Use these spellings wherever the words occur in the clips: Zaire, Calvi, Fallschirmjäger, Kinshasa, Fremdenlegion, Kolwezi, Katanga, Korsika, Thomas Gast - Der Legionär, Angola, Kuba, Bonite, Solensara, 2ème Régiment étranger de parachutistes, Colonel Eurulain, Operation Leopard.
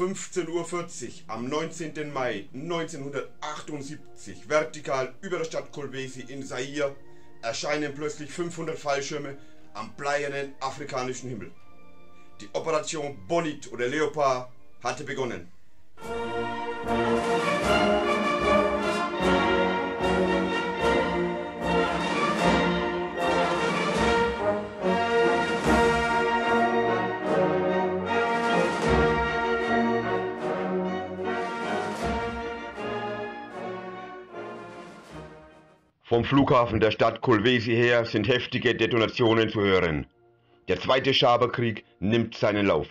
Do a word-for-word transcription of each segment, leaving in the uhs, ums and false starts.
fünfzehn Uhr vierzig am neunzehnten Mai neunzehnhundertachtundsiebzig vertikal über der Stadt Kolwezi in Zaire erscheinen plötzlich fünfhundert Fallschirme am bleiernen afrikanischen Himmel. Die Operation Bonite oder Leopard hatte begonnen. Vom Flughafen der Stadt Kolwezi her sind heftige Detonationen zu hören. Der zweite Schaberkrieg nimmt seinen Lauf.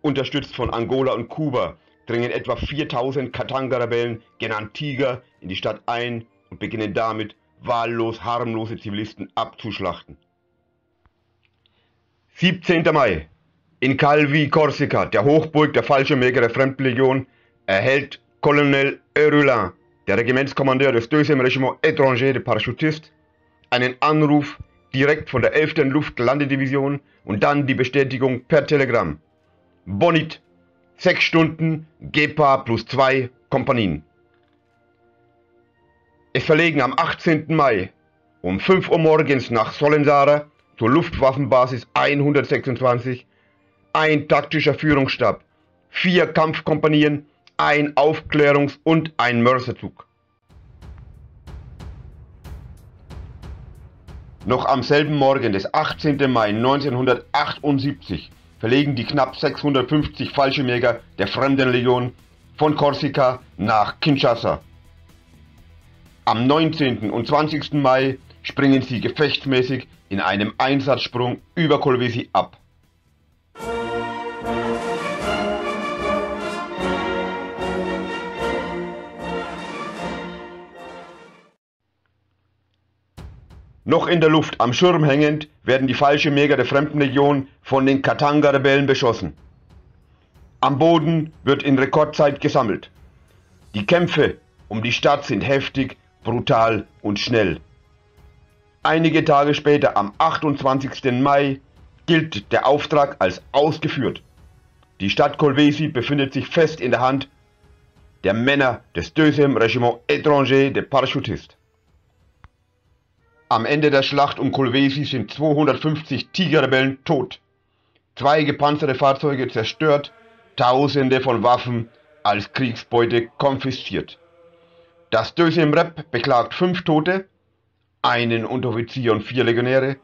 Unterstützt von Angola und Kuba dringen etwa viertausend Katanga-Rebellen, genannt Tiger, in die Stadt ein und beginnen damit, wahllos harmlose Zivilisten abzuschlachten. siebzehnten Mai. In Calvi, Korsika, der Hochburg der Fallschirmjäger der Fremdenlegion, erhält Colonel Eurulain, der Regimentskommandeur des deuxième Régiment étranger de parachutistes, einen Anruf direkt von der elften Luftlandedivision und dann die Bestätigung per Telegramm. Bonite, sechs Stunden, Gepa plus zwei Kompanien. Es verlegen am achtzehnten Mai um fünf Uhr morgens nach Solensara zur Luftwaffenbasis hundertsechsundzwanzig, ein taktischer Führungsstab, vier Kampfkompanien, ein Aufklärungs- und ein Mörserzug. Noch am selben Morgen des achtzehnten Mai neunzehnhundertachtundsiebzig verlegen die knapp sechshundertfünfzig Fallschirmjäger der Fremdenlegion von Korsika nach Kinshasa. Am neunzehnten und zwanzigsten Mai springen sie gefechtsmäßig in einem Einsatzsprung über Kolwezi ab. Noch in der Luft am Schirm hängend werden die Fallschirmjäger der Fremdenlegion von den Katanga-Rebellen beschossen. Am Boden wird in Rekordzeit gesammelt. Die Kämpfe um die Stadt sind heftig, brutal und schnell. Einige Tage später, am achtundzwanzigsten Mai, gilt der Auftrag als ausgeführt. Die Stadt Kolwezi befindet sich fest in der Hand der Männer des deuxième Régiment étranger de parachutistes. Am Ende der Schlacht um Kolwezi sind zweihundertfünfzig Tigerrebellen tot, zwei gepanzerte Fahrzeuge zerstört, Tausende von Waffen als Kriegsbeute konfisziert. Das deuxième Rep beklagt fünf Tote, einen Unteroffizier und vier Legionäre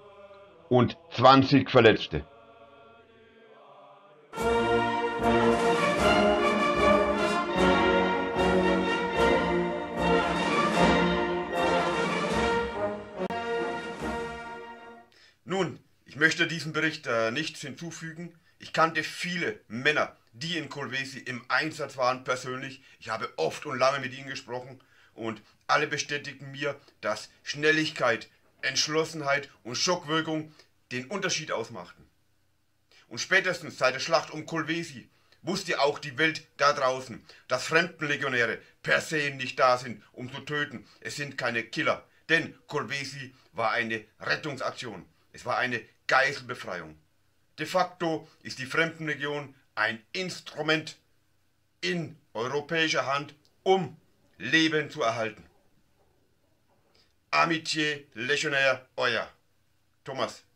und zwanzig Verletzte. Nun, ich möchte diesem Bericht äh, nichts hinzufügen. Ich kannte viele Männer, die in Kolwezi im Einsatz waren, persönlich. Ich habe oft und lange mit ihnen gesprochen und alle bestätigten mir, dass Schnelligkeit, Entschlossenheit und Schockwirkung den Unterschied ausmachten. Und spätestens seit der Schlacht um Kolwezi wusste auch die Welt da draußen, dass Fremdenlegionäre per se nicht da sind, um zu töten. Es sind keine Killer, denn Kolwezi war eine Rettungsaktion. Es war eine Geiselbefreiung. De facto ist die Fremdenlegion ein Instrument in europäischer Hand, um Leben zu erhalten. Amitié Légionnaire, euer Thomas.